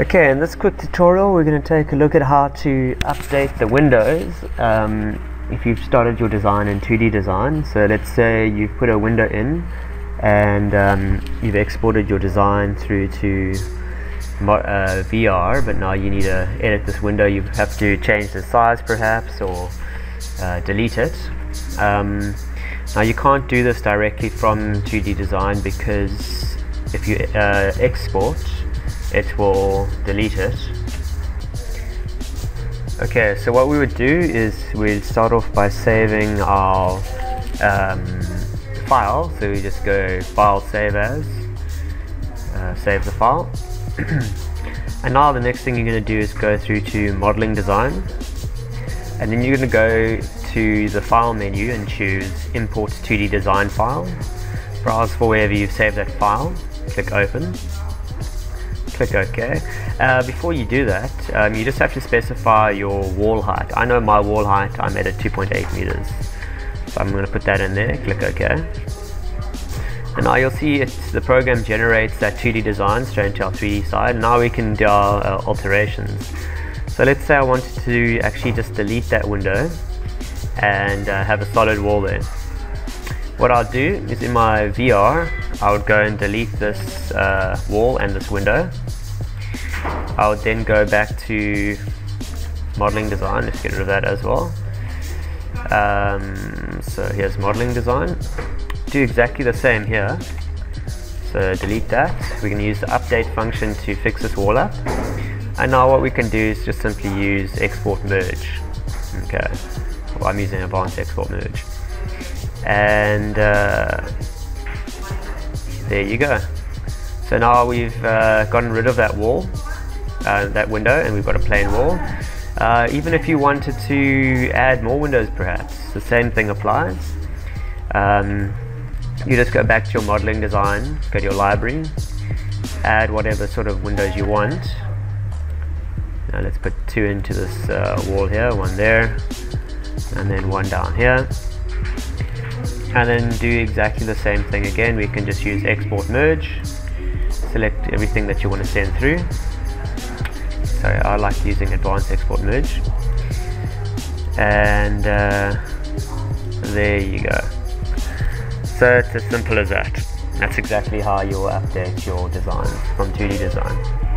Okay, in this quick tutorial we're going to take a look at how to update the windows if you've started your design in 2D design. So let's say you've put a window in and you've exported your design through to VR, but now you need to edit this window. You have to change the size perhaps, or delete it. Now you can't do this directly from 2D design, because if you export, it will delete it. Okay, so what we would do is we'd start off by saving our file. So we just go file, save as, save the file. And now the next thing you're going to do is go through to modeling design, and then you're going to go to the file menu and choose import 2D design file. Browse for wherever you've saved that file, click open. Click OK. Before you do that, you just have to specify your wall height. I know my wall height, I'm at a 2.8 meters. So I'm going to put that in there, click OK. And now you'll see the program generates that 2D design straight into our 3D side. Now we can do our alterations. So let's say I wanted to actually just delete that window and have a solid wall there. What I'll do is, in my VR, I would go and delete this wall and this window. I would then go back to modeling design. Let's get rid of that as well. So here's modeling design. Do exactly the same here. So delete that. We can use the update function to fix this wall up. And now what we can do is just simply use export merge. Okay. Well, I'm using advanced export merge. And there you go. So now we've gotten rid of that wall, that window, and we've got a plain wall. Even if you wanted to add more windows perhaps, the same thing applies. You just go back to your modeling design, go to your library, add whatever sort of windows you want. Now let's put two into this wall here, one there, and then one down here. And then do exactly the same thing again. We can just use export merge, select everything that you want to send through. Sorry, I like using advanced export merge. And there you go. So it's as simple as that. That's exactly how you'll update your design from 2D design.